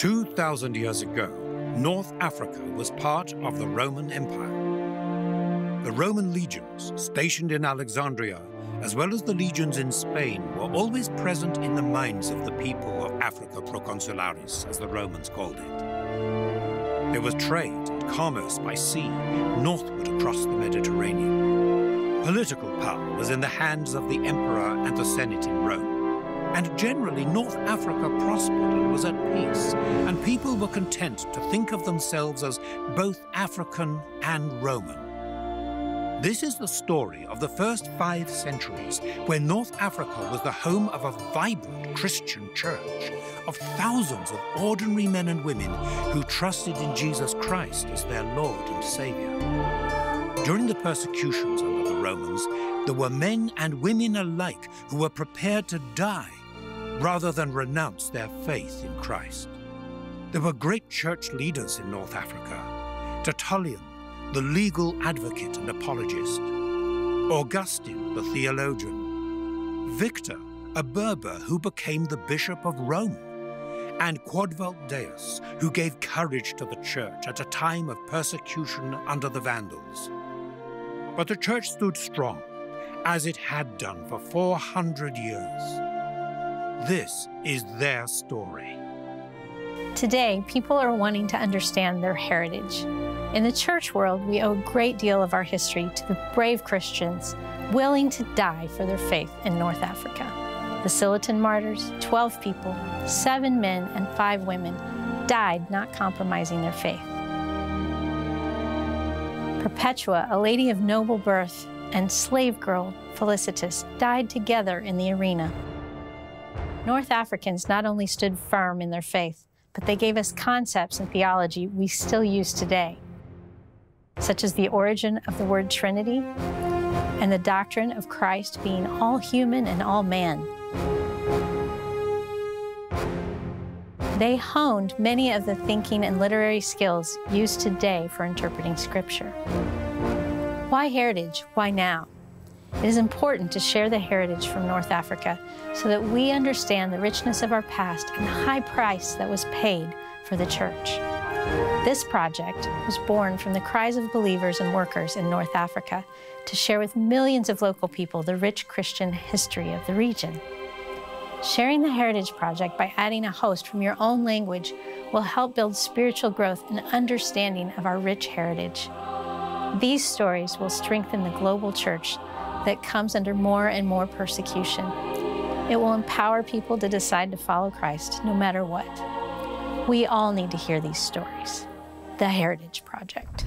2,000 years ago, North Africa was part of the Roman Empire. The Roman legions stationed in Alexandria, as well as the legions in Spain, were always present in the minds of the people of Africa Proconsularis, as the Romans called it. There was trade and commerce by sea, northward across the Mediterranean. Political power was in the hands of the emperor and the senate in Rome. And generally, North Africa prospered and was at peace, and people were content to think of themselves as both African and Roman. This is the story of the first 5 centuries, where North Africa was the home of a vibrant Christian church, of thousands of ordinary men and women who trusted in Jesus Christ as their Lord and Savior. During the persecutions under the Romans, there were men and women alike who were prepared to die rather than renounce their faith in Christ. There were great church leaders in North Africa. Tertullian, the legal advocate and apologist. Augustine, the theologian. Victor, a Berber who became the Bishop of Rome. And Quadvult Deus, who gave courage to the church at a time of persecution under the Vandals. But the church stood strong, as it had done for 400 years. This is their story. Today, people are wanting to understand their heritage. In the church world, we owe a great deal of our history to the brave Christians willing to die for their faith in North Africa. The Scillitan martyrs, 12 people, 7 men and 5 women, died not compromising their faith. Perpetua, a lady of noble birth, and slave girl Felicitas died together in the arena. North Africans not only stood firm in their faith, but they gave us concepts and theology we still use today, such as the origin of the word Trinity and the doctrine of Christ being all human and all man. They honed many of the thinking and literary skills used today for interpreting Scripture. Why heritage? Why now? It is important to share the heritage from North Africa so that we understand the richness of our past and the high price that was paid for the church. This project was born from the cries of believers and workers in North Africa to share with millions of local people the rich Christian history of the region. Sharing the Heritage Project by adding a host from your own language will help build spiritual growth and understanding of our rich heritage. These stories will strengthen the global church that comes under more and more persecution. It will empower people to decide to follow Christ no matter what. We all need to hear these stories. The Heritage Project.